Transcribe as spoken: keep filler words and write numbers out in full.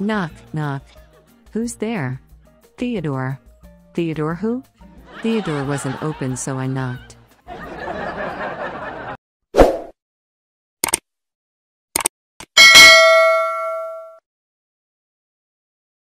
Knock, knock. Who's there? Theodore. Theodore who? Theodore wasn't open, so I knocked.